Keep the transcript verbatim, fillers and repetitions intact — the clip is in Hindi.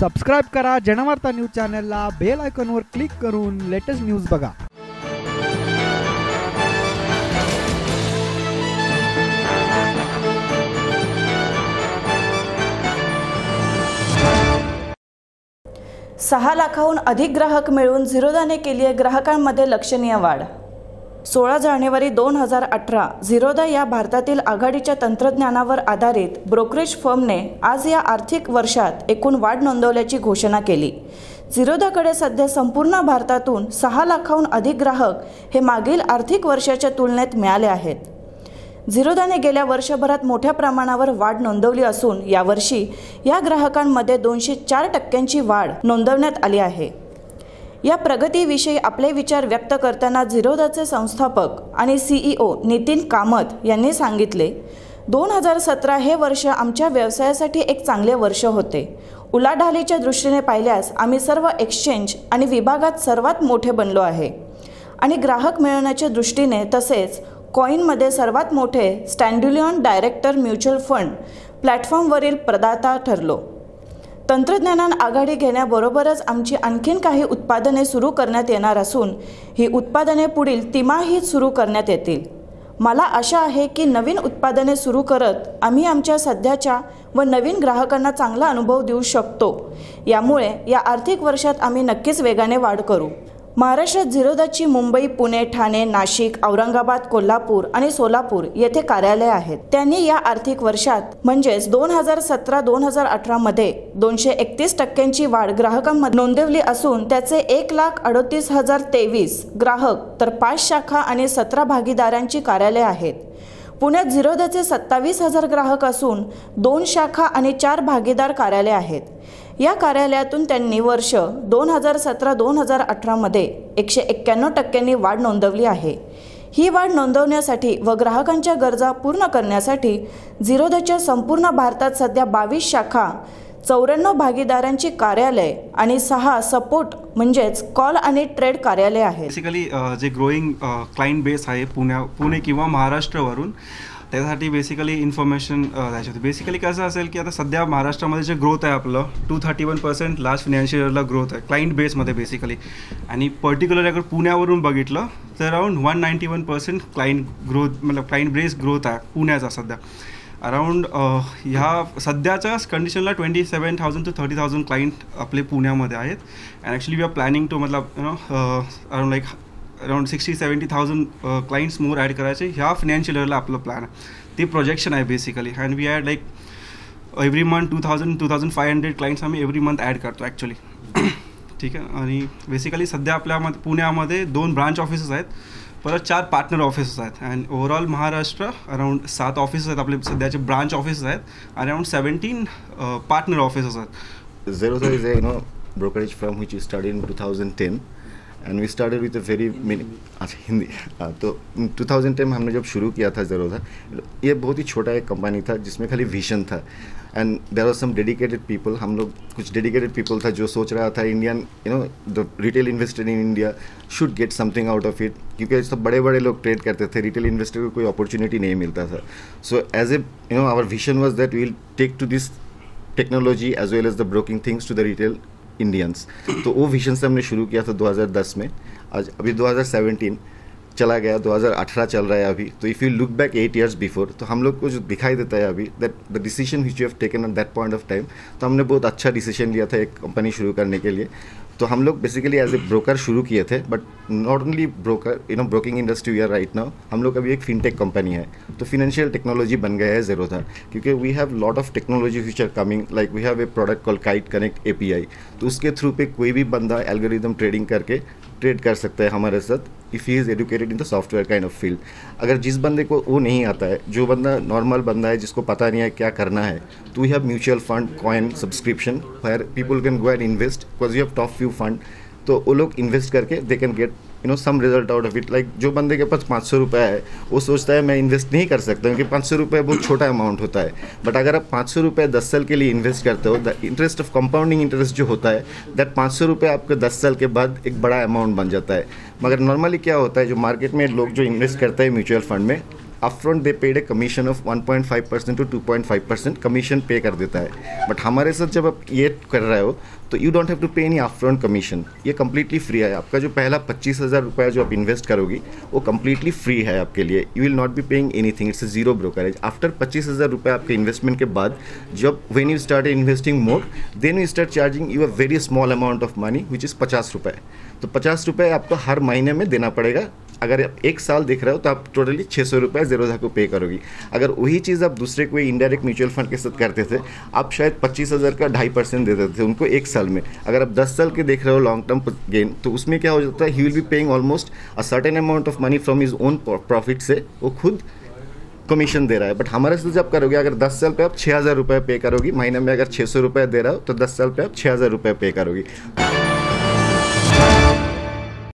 सबस्क्राइब करा जनवार्ता न्यूज चॅनलला बेल आयकॉनवर क्लिक करून लेटेस्ट न्यूज बघा। सहा लाखाहून अधिक ग्राहक मिळवून झिरोधाने केली आहे ग्राहकांमध्ये लक्षणीय वाढ। सोळा जानेवारी दोन हजार अठरा झिरोधा या भारतातील आघाडीच्या तंत्रज्ञानावर आधारित ब्रोकरेज फर्मने आज या आर्थिक वर्षात एकूण वाढ नोंदवल्याची घोषणा केली। झिरोधाकडे सध्या संपूर्ण भारतातून सहा लाखाहून अधिक ग्राहक हे मागील आर्थिक वर्षाच्या तुलनेत मिळाले आहेत। झिरोधाने गेल्या वर्षभरात मोठ्या प्रमाणावर वाढ नोंदवली असून यावर्षी या ग्राहकांमध्ये दोनशे चार टक्क्यांची वाढ नोंदवण्यात आली आहे। या प्रगतीविषयी आपले विचार व्यक्त करताना झिरोधाचे संस्थापक आणि सीईओ नितीन कामत यांनी सांगितले, दोन हजार सतरा हे वर्ष आमच्या व्यवसायासाठी एक चांगले वर्ष होते। उलाढालीच्या दृष्टीने पाहिल्यास आम्ही सर्व एक्सचेंज आणि विभागात सर्वात मोठे बनलो आहे आणि ग्राहक मिळवण्याच्या दृष्टीने तसेच कॉईनमध्ये सर्वात मोठे स्टँड्युलियन डायरेक्टर म्युच्युअल फंड प्लॅटफॉर्मवरील प्रदाता ठरलो। तंत्रज्ञानात आघाडी घेण्याबरोबरच आमची आणखीन काही उत्पादने सुरू करण्यात येणार असून ही उत्पादने पुढील तिमाहीत सुरू करण्यात येतील। मला आशा आहे की नवीन उत्पादने सुरू करत आम्ही आमच्या सध्याच्या व नवीन ग्राहकांना चांगला अनुभव देऊ शकतो। यामुळे या आर्थिक वर्षात आम्ही नक्कीच वेगाने वाढ करू। महाराष्ट्रात झिरोधाची मुंबई, पुणे, ठाणे, नाशिक, औरंगाबाद, कोल्हापूर आणि सोलापूर येथे कार्यालय आहेत। त्यांनी या आर्थिक वर्षात म्हणजेच दोन हजार सतरा दोन हजार अठरामध्ये दोनशे एकतीस टक्क्यांची वाढ ग्राहकांमध्ये नोंदवली असून त्याचे एक लाख अडतीस हजार तेवीस ग्राहक तर पाच शाखा आणि सतरा भागीदारांची कार्यालये आहेत। पुण्यात झिरोधाचे सत्तावीस हजार ग्राहक असून दोन शाखा आणि चार भागीदार कार्यालये आहेत। या कार्यालयातून त्यांनी वर्ष दोन हजार सतरा दोन हजार अठरामध्ये एकशे एक्क्याण्णव टक्क्यांनी वाढ नोंदवली आहे। ही वाढ नोंदवण्यासाठी व ग्राहकांच्या गरजा पूर्ण करण्यासाठी झिरोधाच्या संपूर्ण भारतात सध्या बावीस शाखा, चौऱ्याण्णव भागीदारांची कार्यालय आणि सहा सपोर्ट म्हणजेच कॉल आणि ट्रेड कार्यालय आहे। बेसिकली जे ग्रोइंग क्लाइंट बेस आहे पुण्या पुणे किंवा महाराष्ट्रावरून त्यासाठी बेसिकली इन्फॉर्मेशन द्यायची होती। बेसिकली कसं असेल की आता सध्या महाराष्ट्रामध्ये जे ग्रोथ आहे आपलं two thirty one percent last financial इयरला ग्रोथ आहे क्लाइंट बेसमध्ये बेसिकली, आणि पर्टिक्युलरली अगर पुण्यावरून बघितलं तर around one ninety one percent client growth मतलब क्लाइंट बेस ग्रोथ आहे पुण्याचा सध्या अराउंड ह्या सध्याच्याच कंडिशनला twenty seven thousand to thirty thousand client आपले पुण्यामध्ये आहेत। And actually we are planning to मतलब you know around like around sixty seventy thousand clients more add करायचे ह्या फायनान्शियल इयरला आपलं प्लॅन आहे, ते प्रोजेक्शन आहे basically. And we add like every month two thousand two thousand five hundred clients आम्ही एव्हरी मंथ ॲड करतो ॲक्च्युली, ठीक आहे। आणि बेसिकली सध्या आपल्या म पुण्यामध्ये दोन ब्रांच ऑफिसेस आहेत, परत चार पार्टनर ऑफिसेस आहेत अँड ओव्हरऑल महाराष्ट्र अराउंड सात ऑफिसेस आहेत आपले सध्याचे ब्रांच ऑफिसेस आहेत आणि अराउंड सेवन्टीन पार्टनर ऑफिसेस आहेत। Zerodha is a you know brokerage firm which is started in two thousand ten and we started with a very meaning अच्छा हिंदी हाँ, तो टू थाउजंड टेन में हमने जब शुरू किया था ज़रोधा, ये बहुत ही छोटा एक कंपनी था जिसमें खाली विजन था and there are some dedicated people. हम लोग कुछ डेडिकेटेड पीपल था जो सोच रहा था Indian you know the retail investor in India should get something out of it, क्योंकि सब बड़े बड़े लोग ट्रेड करते थे, रिटेल इन्वेस्टर को कोई अपॉर्चुनिटी नहीं मिलता था। So as a you know our vision was that we will take to this technology as well as the broking things to the retail Indians. तो वो विजन से हमने शुरू किया था दो हज़ार दस में, आज अभी दो हज़ार सत्रह चला गया, दो हज़ार अठारह चल रहा है अभी। तो if you look back at years before तो हम लोग को जो दिखाई देता है अभी that the decision which you have taken at that point of time, तो हमने बहुत अच्छा डिसीजन लिया था एक कंपनी शुरू करने के लिए। तो हम लोग बेसिकली एज ए ब्रोकर शुरू किए थे, but not only broker you know broking industry we are right now, हम लोग अभी एक फिनटेक कंपनी है। तो फिनेंशियल टेक्नोलॉजी बन गया है ज़रोधा, क्योंकि we have lot of technology which are coming, like we have a product call kite connect API, तो उसके थ्रू पे कोई भी बंदा एल्गोरिदम ट्रेडिंग करके ट्रेड कर सकता है हमारे साथ if he is educated in the software kind of field. अगर जिस बंदे को वो नहीं आता है, जो बंदा नॉर्मल बंदा है जिसको पता नहीं है क्या करना है, तो we have mutual fund, coin, subscription where people can go and invest because you have top few fund. तो वो लोग इन्वेस्ट करके they can get you know some result out of it. Like जो बंदे के पास पाँच सौ रुपये है वो सोचता है मैं इन्वेस्ट नहीं कर सकता क्योंकि पाँच सौ रुपये बहुत छोटा अमाउंट होता है, बट अगर आप पाँच सौ रुपये दस साल के लिए इन्वेस्ट करते हो the interest of compounding interest जो होता है दैट पाँच सौ रुपये आपके दस साल के बाद एक बड़ा अमाउंट बन जाता है। मगर नॉर्मली क्या होता है, जो मार्केट में लोग जो इन्वेस्ट करते हैं म्यूचुअल फंड में upfront they paid a commission of one point five percent to two point five percent commission pay कर देता है. बट हमारे साथ जब आप ये कर रहे हो तो you don't have to pay any upfront commission. ये कम्प्लीटली फ्री है. आपका जो पहला पच्चीस हज़ार रुपया जो आप इन्वेस्ट करोगी वो कम्प्लीटली फ्री है आपके लिए. You will not be paying anything. It's zero brokerage. After पच्चीस हज़ार रुपये आपके इन्वेस्टमेंट के बाद जब when you start investing more than you start charging you a very small amount of money which is पचास रुपये. तो पचास रुपये आपको हर महीने में देना पड़ेगा. अगर आप एक साल देख रहे हो तो आप टोटली छः सौ रुपये ज़ीरोधा को पे करोगी. अगर वही चीज़ आप दूसरे कोई इनडायरेक्ट म्यूचुअल फंड के साथ करते थे आप शायद पच्चीस हज़ार का ढाई परसेंट दे देते थे उनको एक साल में. अगर आप दस साल के देख रहे हो लॉन्ग टर्म गेन तो उसमें क्या हो जाता है, he will be paying almost a certain amount of money from his own profit से वो खुद कमीशन दे रहा है. बट हमारे साथ जब करोगे अगर दस साल पे आप छः हज़ार रुपये पे करोगी महीने में. अगर छः सौ रुपये दे रहा हो तो दस साल पे आप छः हज़ार रुपये पे करोगी.